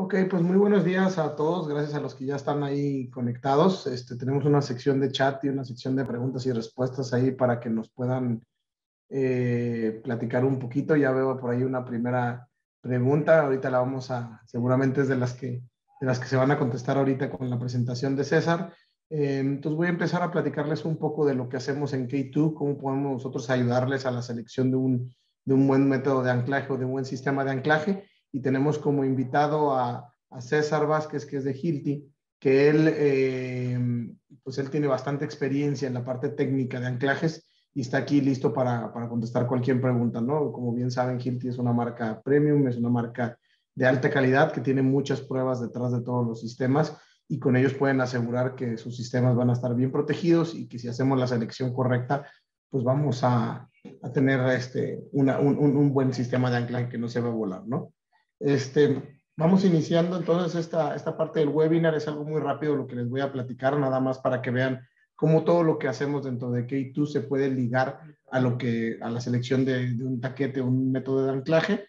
Ok, pues muy buenos días a todos. Gracias a los que ya están ahí conectados. Tenemos una sección de chat y una sección de preguntas y respuestas ahí para que nos puedan platicar un poquito. Ya veo por ahí una primera pregunta. Ahorita la vamos a, seguramente es de las que se van a contestar ahorita con la presentación de César. Entonces voy a empezar a platicarles un poco de lo que hacemos en K2, cómo podemos nosotros ayudarles a la selección de un buen método de anclaje o de un buen sistema de anclaje. Y tenemos como invitado a César Vázquez, que es de Hilti, que él tiene bastante experiencia en la parte técnica de anclajes y está aquí listo para contestar cualquier pregunta, ¿no? Como bien saben, Hilti es una marca premium, es una marca de alta calidad que tiene muchas pruebas detrás de todos los sistemas y con ellos pueden asegurar que sus sistemas van a estar bien protegidos y que si hacemos la selección correcta, pues vamos a tener un buen sistema de anclaje que no se va a volar, ¿no? Vamos iniciando entonces esta parte del webinar. Es algo muy rápido lo que les voy a platicar, nada más para que vean cómo todo lo que hacemos dentro de K2 se puede ligar a la selección de un taquete, un método de anclaje.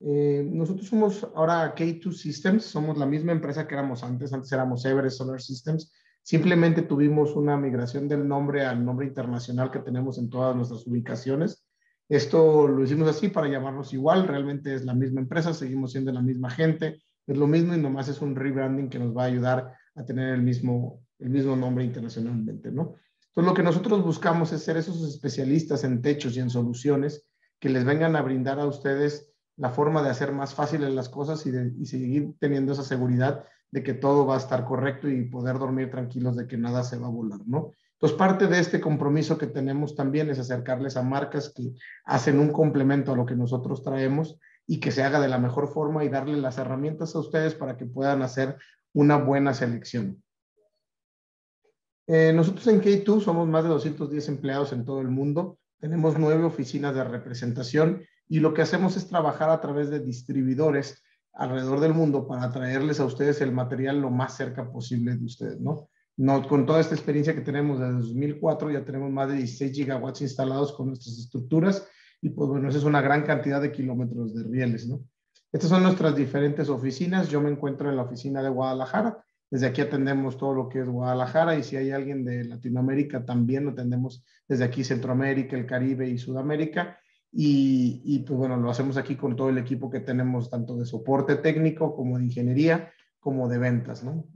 Nosotros somos ahora K2 Systems, somos la misma empresa que éramos antes. Antes éramos Everest Solar Systems, simplemente tuvimos una migración del nombre al nombre internacional que tenemos en todas nuestras ubicaciones. Esto lo hicimos así para llamarnos igual, realmente es la misma empresa, seguimos siendo la misma gente, es lo mismo y nomás es un rebranding que nos va a ayudar a tener el mismo nombre internacionalmente, ¿no? Entonces lo que nosotros buscamos es ser esos especialistas en techos y en soluciones que les vengan a brindar a ustedes la forma de hacer más fáciles las cosas y seguir teniendo esa seguridad de que todo va a estar correcto y poder dormir tranquilos de que nada se va a volar, ¿no? Entonces, parte de este compromiso que tenemos también es acercarles a marcas que hacen un complemento a lo que nosotros traemos y que se haga de la mejor forma y darle las herramientas a ustedes para que puedan hacer una buena selección. Nosotros en K2 somos más de 210 empleados en todo el mundo. Tenemos 9 oficinas de representación y lo que hacemos es trabajar a través de distribuidores alrededor del mundo para traerles a ustedes el material lo más cerca posible de ustedes, ¿no? Con toda esta experiencia que tenemos desde 2004, ya tenemos más de 16 gigawatts instalados con nuestras estructuras y pues bueno, esa es una gran cantidad de kilómetros de rieles, ¿no? Estas son nuestras diferentes oficinas. Yo me encuentro en la oficina de Guadalajara. Desde aquí atendemos todo lo que es Guadalajara y si hay alguien de Latinoamérica también lo atendemos desde aquí, Centroamérica, el Caribe y Sudamérica. Y pues bueno, lo hacemos aquí con todo el equipo que tenemos, tanto de soporte técnico como de ingeniería, como de ventas, ¿no?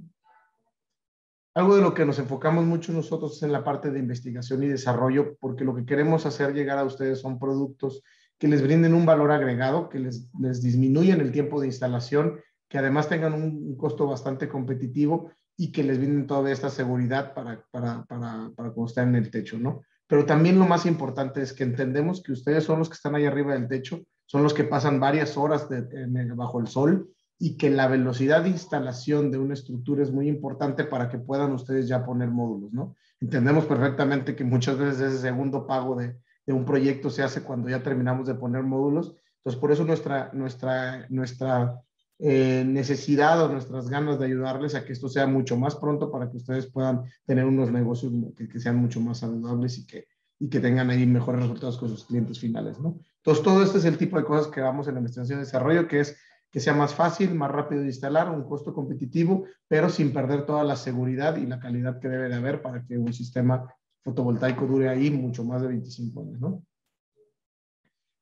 Algo de lo que nos enfocamos mucho nosotros es en la parte de investigación y desarrollo, porque lo que queremos hacer llegar a ustedes son productos que les brinden un valor agregado, que les disminuyan el tiempo de instalación, que además tengan un costo bastante competitivo y que les brinden toda esta seguridad para cuando estén en el techo, ¿no? Pero también lo más importante es que entendemos que ustedes son los que están ahí arriba del techo, son los que pasan varias horas bajo el sol, y que la velocidad de instalación de una estructura es muy importante para que puedan ustedes ya poner módulos, ¿no? Entendemos perfectamente que muchas veces ese segundo pago de un proyecto se hace cuando ya terminamos de poner módulos. Entonces, por eso nuestra necesidad o nuestras ganas de ayudarles a que esto sea mucho más pronto para que ustedes puedan tener unos negocios que sean mucho más saludables y que tengan ahí mejores resultados con sus clientes finales, ¿no? Entonces, todo este es el tipo de cosas que vamos en la investigación y desarrollo, que es que sea más fácil, más rápido de instalar, un costo competitivo, pero sin perder toda la seguridad y la calidad que debe de haber para que un sistema fotovoltaico dure ahí mucho más de 25 años, ¿no?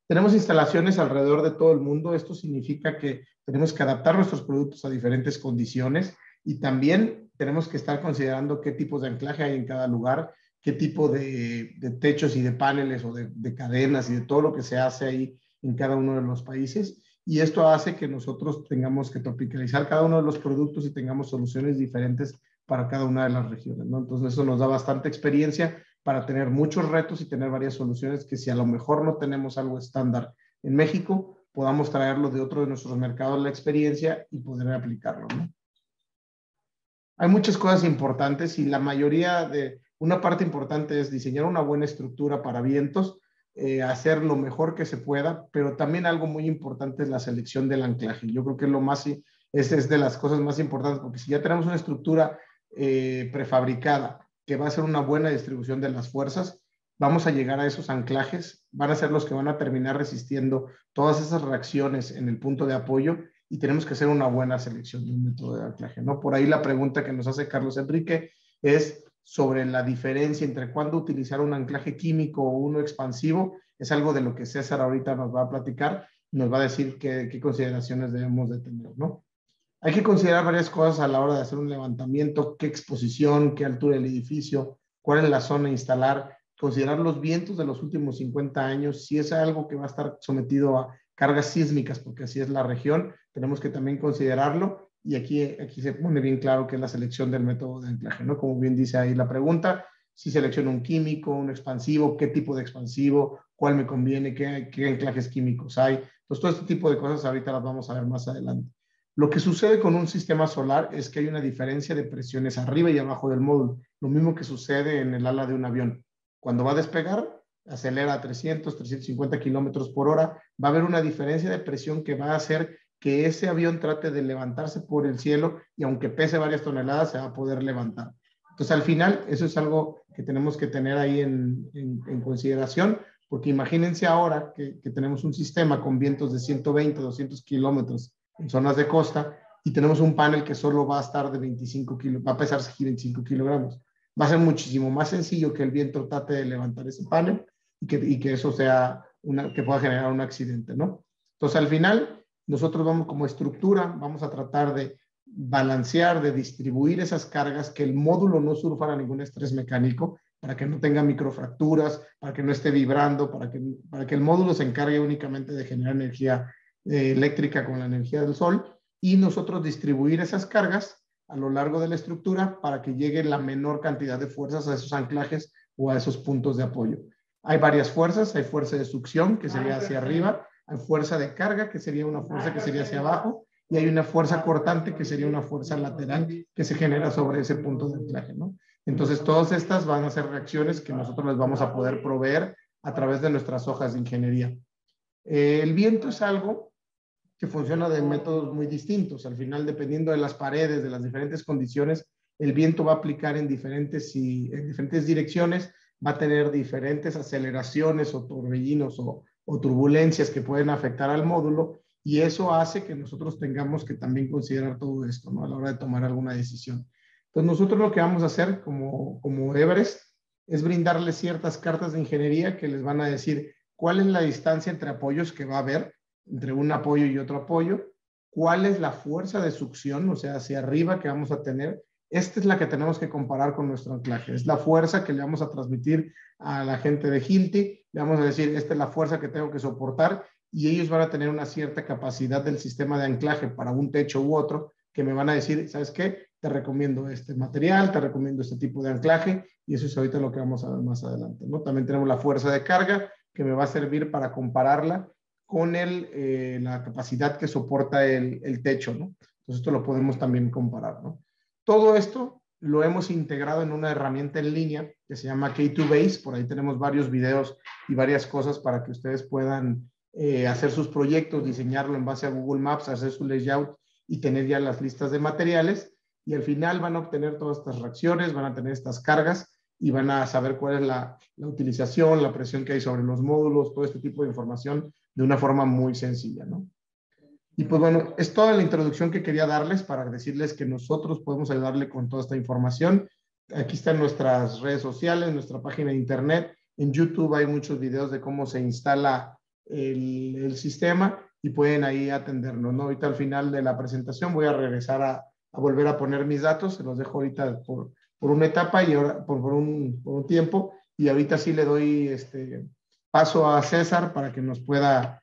Tenemos instalaciones alrededor de todo el mundo. Esto significa que tenemos que adaptar nuestros productos a diferentes condiciones y también tenemos que estar considerando qué tipos de anclaje hay en cada lugar, qué tipo de techos y de paneles o de cadenas y de todo lo que se hace ahí en cada uno de los países. Y esto hace que nosotros tengamos que tropicalizar cada uno de los productos y tengamos soluciones diferentes para cada una de las regiones, ¿no? Entonces eso nos da bastante experiencia para tener muchos retos y tener varias soluciones que si a lo mejor no tenemos algo estándar en México, podamos traerlo de otro de nuestros mercados la experiencia y poder aplicarlo, ¿no? Hay muchas cosas importantes y la mayoría una parte importante es diseñar una buena estructura para vientos, hacer lo mejor que se pueda, pero también algo muy importante es la selección del anclaje. Yo creo que es de las cosas más importantes, porque si ya tenemos una estructura prefabricada que va a ser una buena distribución de las fuerzas, vamos a llegar a esos anclajes, van a ser los que van a terminar resistiendo todas esas reacciones en el punto de apoyo y tenemos que hacer una buena selección de un método de anclaje, ¿no? Por ahí la pregunta que nos hace Carlos Enrique es sobre la diferencia entre cuándo utilizar un anclaje químico o uno expansivo. Es algo de lo que César ahorita nos va a platicar, nos va a decir qué consideraciones debemos de tener, ¿no? Hay que considerar varias cosas a la hora de hacer un levantamiento: qué exposición, qué altura del edificio, cuál es la zona a instalar, considerar los vientos de los últimos 50 años, si es algo que va a estar sometido a cargas sísmicas, porque así es la región, tenemos que también considerarlo, y aquí se pone bien claro que es la selección del método de anclaje, ¿no? Como bien dice ahí la pregunta, si selecciono un químico, un expansivo, qué tipo de expansivo, cuál me conviene, qué anclajes químicos hay. Entonces todo este tipo de cosas ahorita las vamos a ver más adelante. Lo que sucede con un sistema solar es que hay una diferencia de presiones arriba y abajo del módulo, lo mismo que sucede en el ala de un avión. Cuando va a despegar, acelera a 300, 350 kilómetros por hora, va a haber una diferencia de presión que va a hacer que ese avión trate de levantarse por el cielo, y aunque pese varias toneladas, se va a poder levantar. Entonces, al final, eso es algo que tenemos que tener ahí en consideración, porque imagínense ahora que tenemos un sistema con vientos de 120, 200 kilómetros en zonas de costa, y tenemos un panel que solo va a estar de 25 kilos, va a pesar 25 kilogramos. Va a ser muchísimo más sencillo que el viento trate de levantar ese panel y que eso sea que pueda generar un accidente, ¿no? Entonces, al final, nosotros vamos como estructura, vamos a tratar de balancear, de distribuir esas cargas, que el módulo no sufra ningún estrés mecánico, para que no tenga microfracturas, para que no esté vibrando, para que el módulo se encargue únicamente de generar energía eléctrica con la energía del sol, y nosotros distribuir esas cargas a lo largo de la estructura para que llegue la menor cantidad de fuerzas a esos anclajes o a esos puntos de apoyo. Hay varias fuerzas: hay fuerza de succión, que sería hacia arriba, hay fuerza de carga, que sería una fuerza que sería hacia abajo, y hay una fuerza cortante, que sería una fuerza lateral que se genera sobre ese punto de anclaje, ¿no? Entonces, todas estas van a ser reacciones que nosotros les vamos a poder proveer a través de nuestras hojas de ingeniería. El viento es algo que funciona de métodos muy distintos. Al final, dependiendo de las paredes, de las diferentes condiciones, el viento va a aplicar en diferentes direcciones, va a tener diferentes aceleraciones o torbellinos o turbulencias que pueden afectar al módulo, y eso hace que nosotros tengamos que también considerar todo esto, ¿no?, a la hora de tomar alguna decisión. Entonces, nosotros lo que vamos a hacer como Everest es brindarles ciertas cartas de ingeniería que les van a decir cuál es la distancia entre apoyos que va a haber, entre un apoyo y otro apoyo, cuál es la fuerza de succión, o sea, hacia arriba, que vamos a tener. Esta es la que tenemos que comparar con nuestro anclaje, es la fuerza que le vamos a transmitir a la gente de Hilti, le vamos a decir, esta es la fuerza que tengo que soportar, y ellos van a tener una cierta capacidad del sistema de anclaje para un techo u otro, que me van a decir, ¿sabes qué? Te recomiendo este material, te recomiendo este tipo de anclaje, y eso es ahorita lo que vamos a ver más adelante, ¿no? También tenemos la fuerza de carga, que me va a servir para compararla con la capacidad que soporta el techo, ¿no? Entonces, esto lo podemos también comparar, ¿no? Todo esto lo hemos integrado en una herramienta en línea que se llama K2Base. Por ahí tenemos varios videos y varias cosas para que ustedes puedan hacer sus proyectos, diseñarlo en base a Google Maps, hacer su layout y tener ya las listas de materiales. Y al final van a obtener todas estas reacciones, van a tener estas cargas y van a saber cuál es la utilización, la presión que hay sobre los módulos, todo este tipo de información, de una forma muy sencilla, ¿no? Y pues bueno, es toda la introducción que quería darles para decirles que nosotros podemos ayudarle con toda esta información. Aquí están nuestras redes sociales, nuestra página de internet. En YouTube hay muchos videos de cómo se instala el sistema y pueden ahí atendernos, ¿no? Ahorita al final de la presentación voy a regresar a volver a poner mis datos. Se los dejo ahorita por una etapa y ahora por un tiempo. Y ahorita sí le doy paso a César para que nos pueda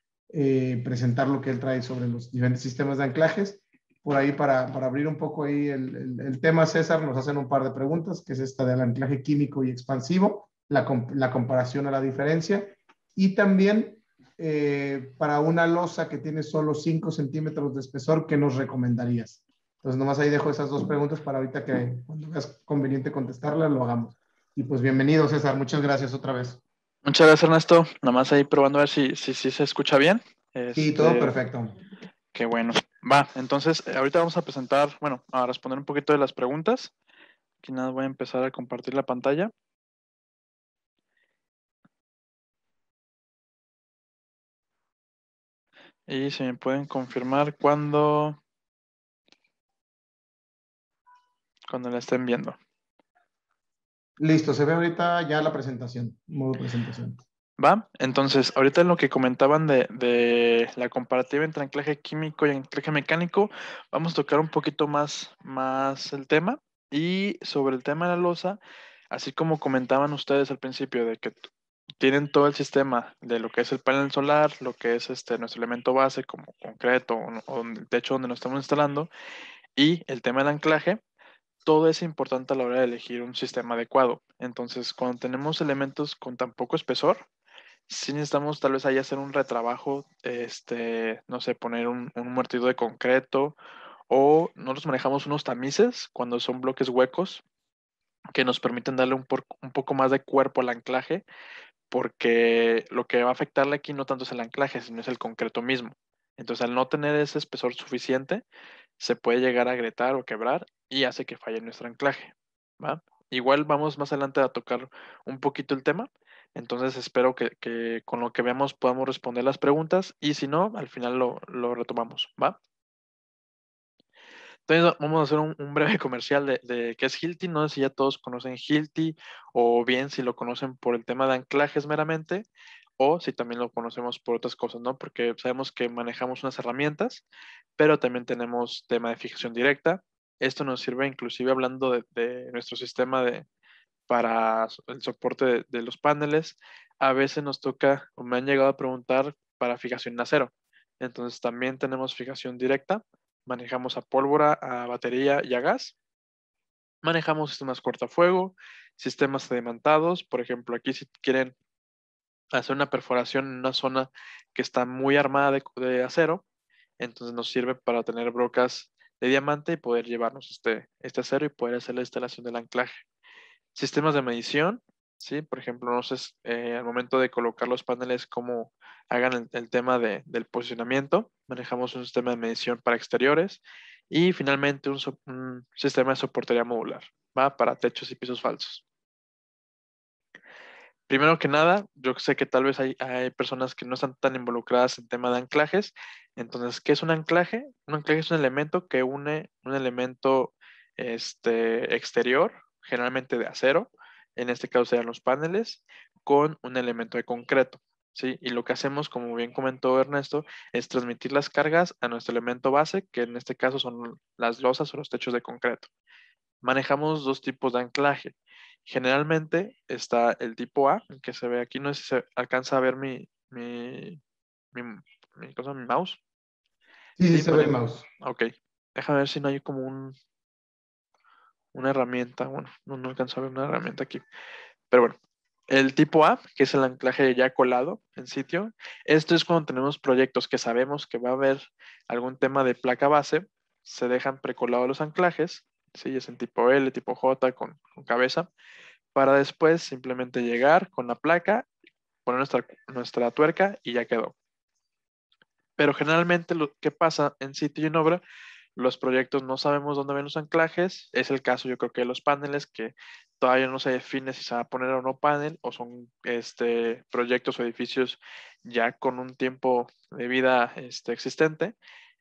presentar lo que él trae sobre los diferentes sistemas de anclajes. Por ahí, para abrir un poco ahí el tema, César, nos hacen un par de preguntas, que es esta del anclaje químico y expansivo, la comparación a la diferencia, y también para una losa que tiene solo 5 centímetros de espesor, ¿qué nos recomendarías? Entonces, nomás ahí dejo esas dos preguntas para ahorita que, cuando es conveniente contestarlas, lo hagamos. Y pues bienvenido, César, muchas gracias otra vez. Muchas gracias, Ernesto. Nada más ahí probando a ver si se escucha bien. Sí, todo perfecto. Qué bueno. Va, entonces ahorita vamos a presentar, bueno, a responder un poquito de las preguntas. Aquí nada, voy a empezar a compartir la pantalla. Y si me pueden confirmar cuando la estén viendo. Listo, se ve ahorita ya la presentación, modo presentación. ¿Va? Entonces, ahorita en lo que comentaban de la comparativa entre anclaje químico y anclaje mecánico, vamos a tocar un poquito más el tema. Y sobre el tema de la losa, así como comentaban ustedes al principio, de que tienen todo el sistema de lo que es el panel solar, lo que es nuestro elemento base como concreto o el techo donde nos estamos instalando, y el tema del anclaje. Todo es importante a la hora de elegir un sistema adecuado. Entonces, cuando tenemos elementos con tan poco espesor, sí necesitamos tal vez ahí hacer un retrabajo, no sé, poner un muertido de concreto, o nosotros manejamos unos tamices cuando son bloques huecos que nos permiten darle un poco más de cuerpo al anclaje, porque lo que va a afectarle aquí no tanto es el anclaje, sino es el concreto mismo. Entonces, al no tener ese espesor suficiente, se puede llegar a agrietar o quebrar y hace que falle nuestro anclaje, ¿va? Igual vamos más adelante a tocar un poquito el tema. Entonces, espero que con lo que veamos podamos responder las preguntas, y si no, al final lo retomamos, ¿va? Entonces, vamos a hacer un breve comercial de qué es Hilti. No sé si ya todos conocen Hilti, o bien si lo conocen por el tema de anclajes meramente, o si también lo conocemos por otras cosas, ¿no? Porque sabemos que manejamos unas herramientas, pero también tenemos tema de fijación directa. Esto nos sirve inclusive hablando de nuestro sistema para el soporte de los paneles. A veces nos toca, o me han llegado a preguntar, para fijación en acero. Entonces también tenemos fijación directa, manejamos a pólvora, a batería y a gas. Manejamos sistemas cortafuego, sistemas sedimantados. Por ejemplo, aquí si quieren hacer una perforación en una zona que está muy armada de acero, entonces nos sirve para tener brocas de diamante y poder llevarnos este acero y poder hacer la instalación del anclaje. Sistemas de medición, ¿sí? Por ejemplo, no sé, al momento de colocar los paneles, cómo hagan el tema del posicionamiento. Manejamos un sistema de medición para exteriores, y finalmente un sistema de soportería modular, ¿va? Para techos y pisos falsos. Primero que nada, yo sé que tal vez hay personas que no están tan involucradas en tema de anclajes. Entonces, ¿qué es un anclaje? Un anclaje es un elemento que une un elemento exterior, generalmente de acero, en este caso serían los paneles, con un elemento de concreto, ¿sí? Y lo que hacemos, como bien comentó Ernesto, es transmitir las cargas a nuestro elemento base, que en este caso son las losas o los techos de concreto. Manejamos dos tipos de anclaje. Generalmente está el tipo A, el que se ve aquí. No sé si se alcanza a ver mi mouse. Sí, se ve el mouse. Ok, déjame ver si no hay como una herramienta. Bueno, no alcanzo a ver una herramienta aquí. Pero bueno, el tipo A, que es el anclaje ya colado en sitio. Esto es cuando tenemos proyectos que sabemos que va a haber algún tema de placa base. Se dejan precolados los anclajes. Sí, es en tipo L, tipo J, con cabeza, para después simplemente llegar con la placa, poner nuestra tuerca y ya quedó. Pero generalmente lo que pasa en sitio y en obra, los proyectos no sabemos dónde ven los anclajes. Es el caso, yo creo, que de los paneles, que todavía no se define si se va a poner o no panel, o son proyectos o edificios ya con un tiempo de vida existente.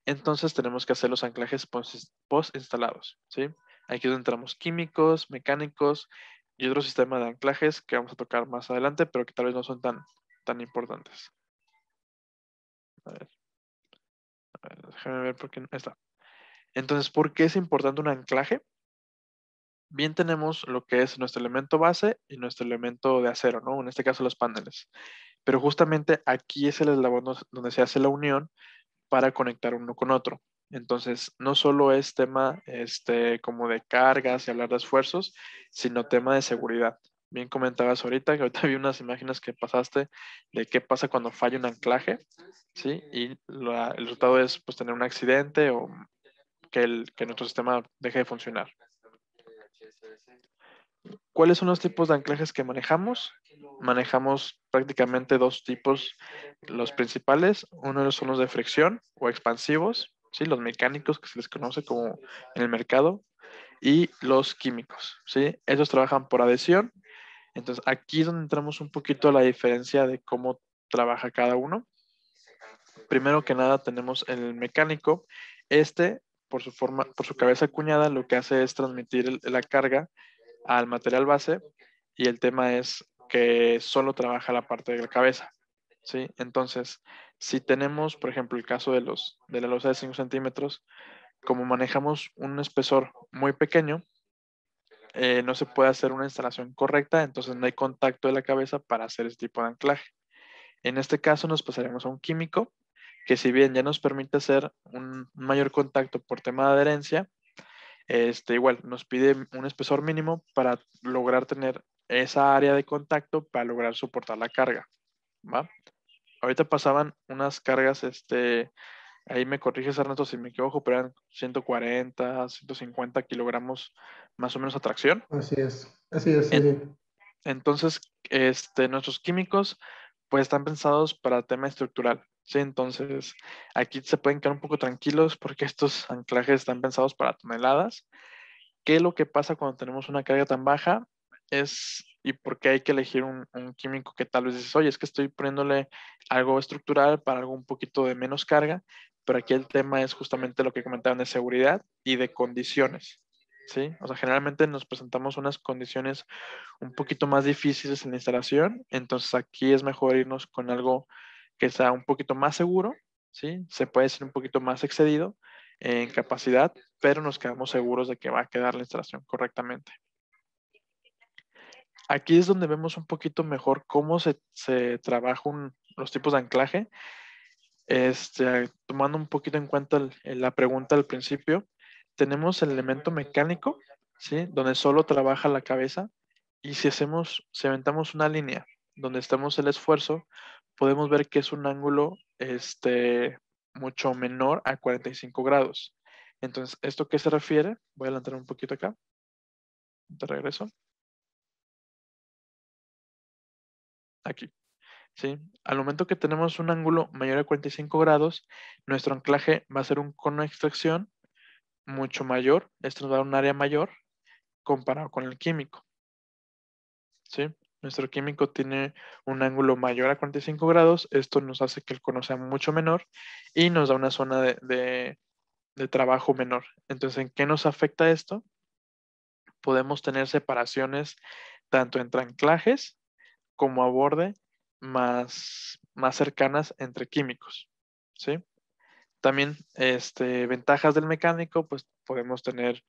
Entonces tenemos que hacer los anclajes post instalados, ¿sí? Aquí entramos químicos, mecánicos y otro sistema de anclajes que vamos a tocar más adelante, pero que tal vez no son tan importantes. A ver, déjame ver por qué no está. Entonces, ¿por qué es importante un anclaje? Bien, tenemos lo que es nuestro elemento base y nuestro elemento de acero, ¿no? En este caso, los paneles. Pero justamente aquí es el eslabón donde se hace la unión para conectar uno con otro. Entonces, no solo es tema como de cargas y hablar de esfuerzos, sino tema de seguridad. Bien comentabas ahorita vi unas imágenes que pasaste de qué pasa cuando falla un anclaje, ¿sí? Y el resultado es, pues, tener un accidente o que nuestro sistema deje de funcionar. ¿Cuáles son los tipos de anclajes que manejamos? Manejamos prácticamente dos tipos, los principales. Uno son los de fricción o expansivos, ¿sí? Los mecánicos, que se les conoce como en el mercado, y los químicos, ¿sí? Ellos trabajan por adhesión. Entonces, aquí es donde entramos un poquito a la diferencia de cómo trabaja cada uno. primero que nada tenemos el mecánico. Este, por su forma, por su cabeza acuñada, lo que hace es transmitir la carga al material base, y el tema es que solo trabaja la parte de la cabeza, ¿sí? Entonces, si tenemos, por ejemplo, el caso de la losa de 5 centímetros, como manejamos un espesor muy pequeño, no se puede hacer una instalación correcta, entonces no hay contacto de la cabeza para hacer este tipo de anclaje. En este caso nos pasaremos a un químico, que si bien ya nos permite hacer un mayor contacto por tema de adherencia, igual nos pide un espesor mínimo para lograr tener esa área de contacto para lograr soportar la carga, ¿va? Ahorita pasaban unas cargas, ahí me corriges, Ernesto, si me equivoco, pero eran 140, 150 kilogramos más o menos a tracción. Así es. Entonces, nuestros químicos pues están pensados para tema estructural, ¿sí? Entonces, aquí se pueden quedar un poco tranquilos porque estos anclajes están pensados para toneladas. ¿Qué es lo que pasa cuando tenemos una carga tan baja? Y por qué hay que elegir un químico que tal vez dices, oye, es que estoy poniéndole algo estructural para algo un poquito de menos carga, pero aquí el tema es justamente lo que comentaban de seguridad y de condiciones, ¿sí? O sea, generalmente nos presentamos unas condiciones un poquito más difíciles en la instalación, entonces aquí es mejor irnos con algo que sea un poquito más seguro, ¿sí? Se puede decir un poquito más excedido en capacidad, pero nos quedamos seguros de que va a quedar la instalación correctamente. Aquí es donde vemos un poquito mejor cómo se trabajan los tipos de anclaje, tomando un poquito en cuenta la pregunta al principio. Tenemos el elemento mecánico, ¿sí? Donde solo trabaja la cabeza, y si aventamos una línea donde estamos el esfuerzo, podemos ver que es un ángulo mucho menor a 45 grados. Entonces, ¿esto qué se refiere? Voy a adelantar un poquito acá. Te regreso. Aquí, ¿sí? Al momento que tenemos un ángulo mayor a 45 grados, nuestro anclaje va a ser un cono de extracción mucho mayor. Esto nos da un área mayor comparado con el químico, ¿sí? Nuestro químico tiene un ángulo mayor a 45 grados. Esto nos hace que el cono sea mucho menor y nos da una zona de trabajo menor. Entonces, ¿en qué nos afecta esto? Podemos tener separaciones tanto entre anclajes como a borde, más cercanas entre químicos, ¿sí? También, ventajas del mecánico, pues podemos tener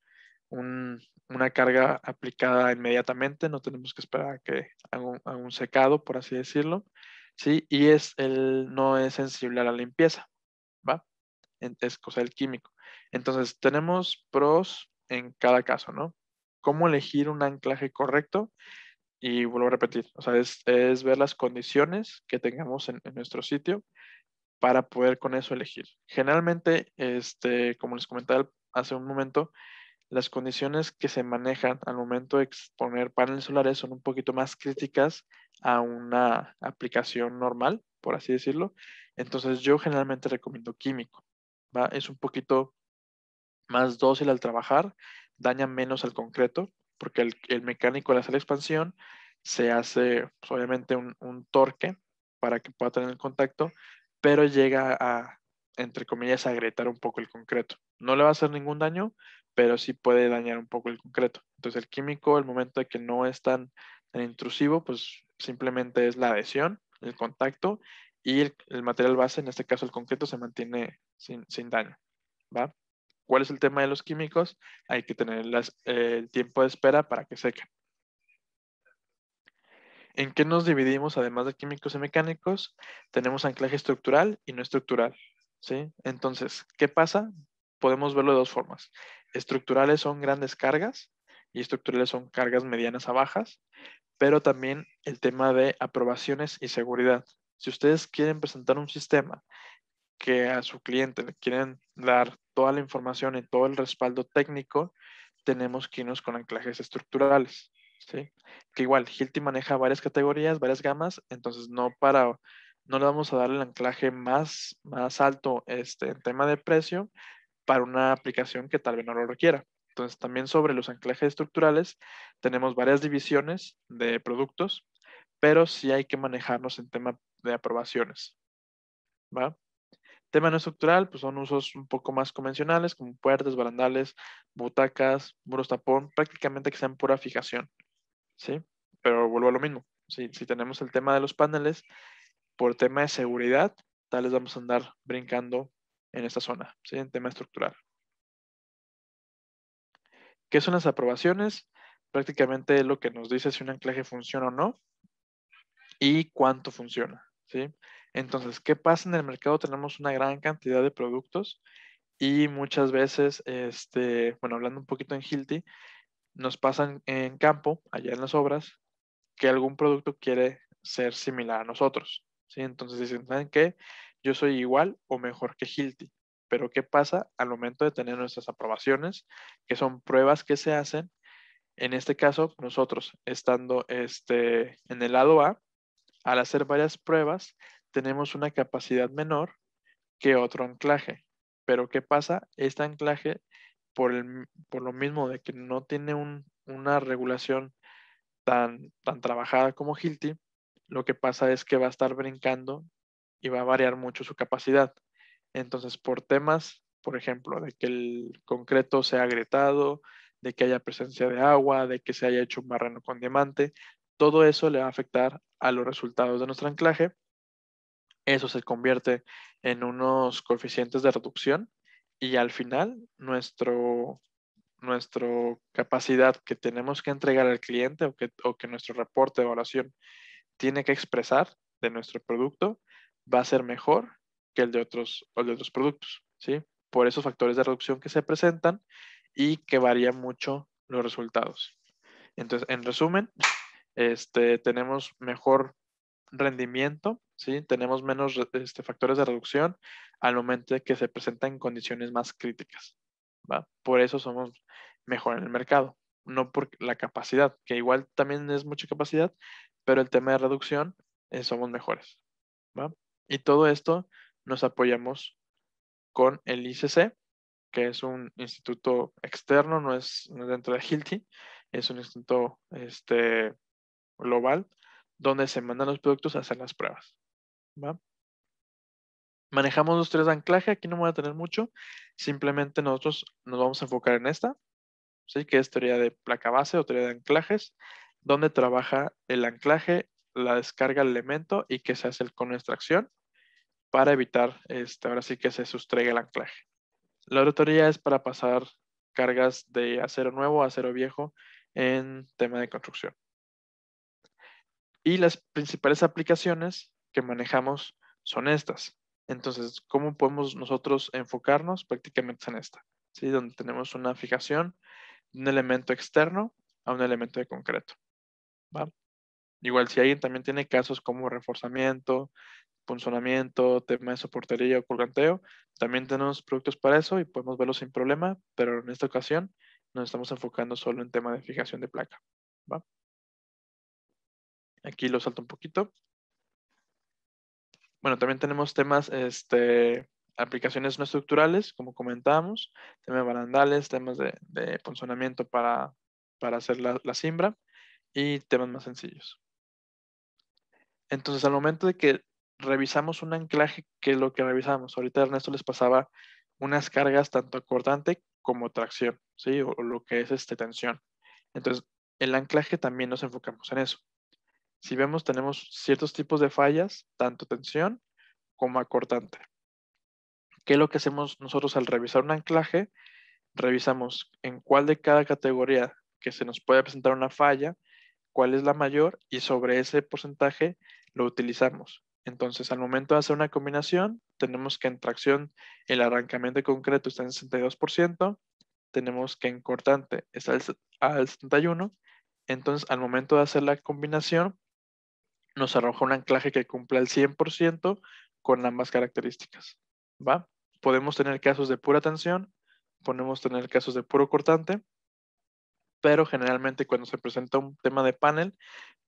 una carga aplicada inmediatamente, no tenemos que esperar a que haga un secado, por así decirlo, ¿sí? Y no es sensible a la limpieza, ¿va? Es cosa del químico. Entonces, tenemos pros en cada caso, ¿no? ¿Cómo elegir un anclaje correcto? Y vuelvo a repetir, o sea, es ver las condiciones que tengamos en nuestro sitio para poder con eso elegir. Generalmente, como les comentaba hace un momento, las condiciones que se manejan al momento de exponer paneles solares son un poquito más críticas a una aplicación normal, por así decirlo. Entonces, yo generalmente recomiendo químico, ¿va? Es un poquito más dócil al trabajar, daña menos al concreto, porque el mecánico al hacer la expansión se hace, pues, obviamente un torque para que pueda tener el contacto, pero llega a, entre comillas, agrietar un poco el concreto. No le va a hacer ningún daño, pero sí puede dañar un poco el concreto. Entonces el químico, al momento de que no es tan intrusivo, pues simplemente es la adhesión, el contacto y el material base, en este caso el concreto, se mantiene sin daño, ¿va? ¿Cuál es el tema de los químicos? Hay que tener el tiempo de espera para que sequen. ¿En qué nos dividimos además de químicos y mecánicos? Tenemos anclaje estructural y no estructural, ¿sí? Entonces, ¿qué pasa? Podemos verlo de dos formas. Estructurales son grandes cargas y estructurales son cargas medianas a bajas, pero también el tema de aprobaciones y seguridad. Si ustedes quieren presentar un sistema que a su cliente le quieren dar toda la información y todo el respaldo técnico, tenemos que irnos con anclajes estructurales, ¿sí? Que igual, Hilti maneja varias categorías, varias gamas, entonces no le vamos a dar el anclaje más alto en tema de precio para una aplicación que tal vez no lo requiera. Entonces, también sobre los anclajes estructurales tenemos varias divisiones de productos, pero sí hay que manejarnos en tema de aprobaciones, ¿va? Tema no estructural, pues son usos un poco más convencionales, como puertas, barandales, butacas, muros tapón, prácticamente que sean pura fijación, ¿sí? Pero vuelvo a lo mismo. Si tenemos el tema de los paneles, por tema de seguridad, tal vez vamos a andar brincando en esta zona, ¿sí? En tema estructural. ¿Qué son las aprobaciones? Prácticamente es lo que nos dice si un anclaje funciona o no y cuánto funciona, ¿sí? Entonces, ¿qué pasa en el mercado? Tenemos una gran cantidad de productos y muchas veces, bueno, hablando un poquito en Hilti, nos pasan en campo, allá en las obras, que algún producto quiere ser similar a nosotros, ¿sí? Entonces dicen, ¿saben qué? Yo soy igual o mejor que Hilti. Pero ¿qué pasa al momento de tener nuestras aprobaciones? Que son pruebas que se hacen. En este caso, nosotros estando en el lado A, al hacer varias pruebas, tenemos una capacidad menor que otro anclaje. Pero ¿qué pasa? Este anclaje, por lo mismo de que no tiene una regulación tan trabajada como Hilti, lo que pasa es que va a estar brincando y va a variar mucho su capacidad. Entonces, por temas, por ejemplo, de que el concreto sea agrietado, de que haya presencia de agua, de que se haya hecho un barreno con diamante, todo eso le va a afectar a los resultados de nuestro anclaje. Eso se convierte en unos coeficientes de reducción y al final nuestra capacidad que tenemos que entregar al cliente o que nuestro reporte de evaluación tiene que expresar de nuestro producto va a ser mejor que el de otros productos, ¿sí? Por esos factores de reducción que se presentan y que varían mucho los resultados. Entonces, en resumen, tenemos mejor rendimiento, ¿sí? Tenemos menos factores de reducción al momento de que se presentan condiciones más críticas, ¿va? Por eso somos mejor en el mercado, no por la capacidad, que igual también es mucha capacidad, pero el tema de reducción somos mejores, ¿va? Y todo esto nos apoyamos con el ICC, que es un instituto externo, no es dentro de Hilti, es un instituto global, donde se mandan los productos a hacer las pruebas, ¿va? Manejamos los tres de anclaje, aquí no me voy a tener mucho, simplemente nosotros nos vamos a enfocar en esta, ¿sí? Que es teoría de placa base o teoría de anclajes, donde trabaja el anclaje, la descarga del elemento y que se hace el cono de extracción para evitar, ahora sí que se sustraiga el anclaje. La otra teoría es para pasar cargas de acero nuevo a acero viejo en tema de construcción. Y las principales aplicaciones que manejamos son estas. Entonces, ¿cómo podemos nosotros enfocarnos? Prácticamente en esta, ¿sí? Donde tenemos una fijación de un elemento externo a un elemento de concreto, ¿va? Igual si alguien también tiene casos como reforzamiento, punzonamiento, tema de soportería o colganteo, también tenemos productos para eso y podemos verlos sin problema, pero en esta ocasión nos estamos enfocando solo en tema de fijación de placa, ¿va? Aquí lo salto un poquito. Bueno, también tenemos temas, aplicaciones no estructurales, como comentábamos, temas de barandales, temas de punzonamiento para hacer la cimbra y temas más sencillos. Entonces, al momento de que revisamos un anclaje, que es lo que revisamos. Ahorita Ernesto les pasaba unas cargas tanto a cortante como tracción, ¿sí? O lo que es tensión. Entonces, el anclaje también nos enfocamos en eso. Si vemos, tenemos ciertos tipos de fallas, tanto tensión como a cortante. ¿Qué es lo que hacemos nosotros al revisar un anclaje? Revisamos en cuál de cada categoría que se nos puede presentar una falla, cuál es la mayor y sobre ese porcentaje lo utilizamos. Entonces, al momento de hacer una combinación, tenemos que en tracción el arrancamiento de concreto está en 62%, tenemos que en cortante está al 71%, entonces al momento de hacer la combinación, nos arroja un anclaje que cumpla el 100% con ambas características, ¿va? Podemos tener casos de pura tensión, podemos tener casos de puro cortante, pero generalmente cuando se presenta un tema de panel,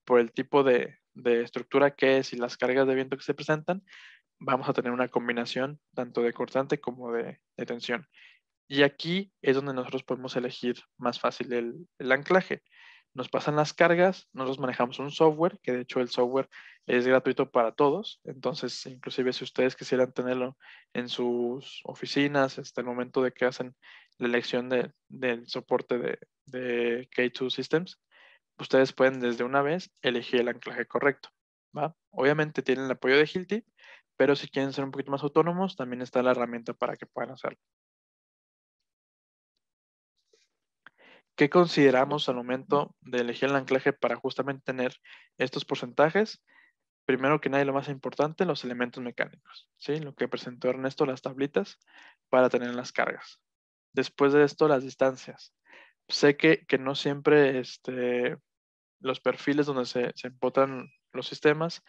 por el tipo de estructura que es y las cargas de viento que se presentan, vamos a tener una combinación tanto de cortante como de tensión. Y aquí es donde nosotros podemos elegir más fácil el anclaje. nos pasan las cargas, nosotros manejamos un software, que de hecho el software es gratuito para todos, entonces inclusive si ustedes quisieran tenerlo en sus oficinas hasta el momento de que hacen la elección del soporte de K2 Systems, ustedes pueden desde una vez elegir el anclaje correcto, ¿va? Obviamente tienen el apoyo de Hilti, pero si quieren ser un poquito más autónomos, también está la herramienta para que puedan hacerlo. ¿Qué consideramos al momento de elegir el anclaje para justamente tener estos porcentajes? Primero que nada, y lo más importante, los elementos mecánicos, ¿sí? Lo que presentó Ernesto, las tablitas para tener las cargas. Después de esto, las distancias. Sé que no siempre los perfiles donde se empotan los sistemas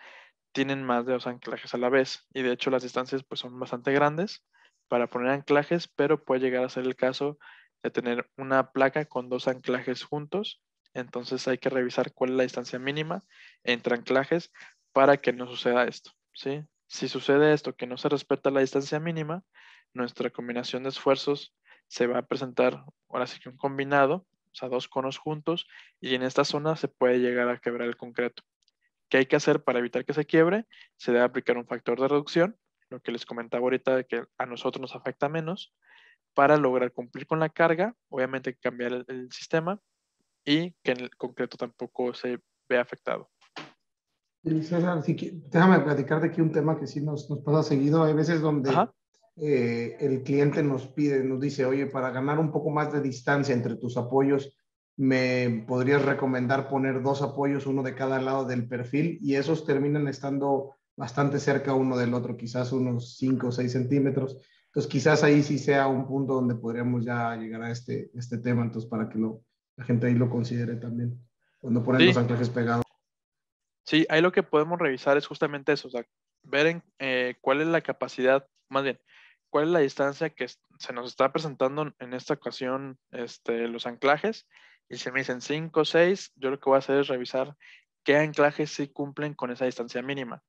tienen más de dos anclajes a la vez, y de hecho las distancias pues, son bastante grandes para poner anclajes, pero puede llegar a ser el caso de tener una placa con dos anclajes juntos, entonces hay que revisar cuál es la distancia mínima entre anclajes para que no suceda esto, ¿sí? Si sucede esto, que no se respeta la distancia mínima, nuestra combinación de esfuerzos se va a presentar, ahora sí que un combinado, o sea, dos conos juntos, y en esta zona se puede llegar a quebrar el concreto. ¿Qué hay que hacer para evitar que se quiebre? Se debe aplicar un factor de reducción, lo que les comentaba ahorita de que a nosotros nos afecta menos, para lograr cumplir con la carga, obviamente hay que cambiar el sistema y que el concreto tampoco se vea afectado. César, déjame platicarte aquí un tema que sí nos pasa seguido. Hay veces donde el cliente nos pide, nos dice, oye, para ganar un poco más de distancia entre tus apoyos, ¿me podrías recomendar poner dos apoyos, uno de cada lado del perfil? Y esos terminan estando bastante cerca uno del otro, quizás unos 5 o 6 centímetros. Entonces, quizás ahí sí sea un punto donde podríamos ya llegar a este tema, entonces para que la gente ahí lo considere también, cuando ponen los anclajes pegados. Sí, ahí lo que podemos revisar es justamente eso, o sea, ver cuál es la capacidad, más bien, cuál es la distancia que se nos está presentando en esta ocasión los anclajes, y si me dicen 5 o 6, yo lo que voy a hacer es revisar qué anclajes sí cumplen con esa distancia mínima,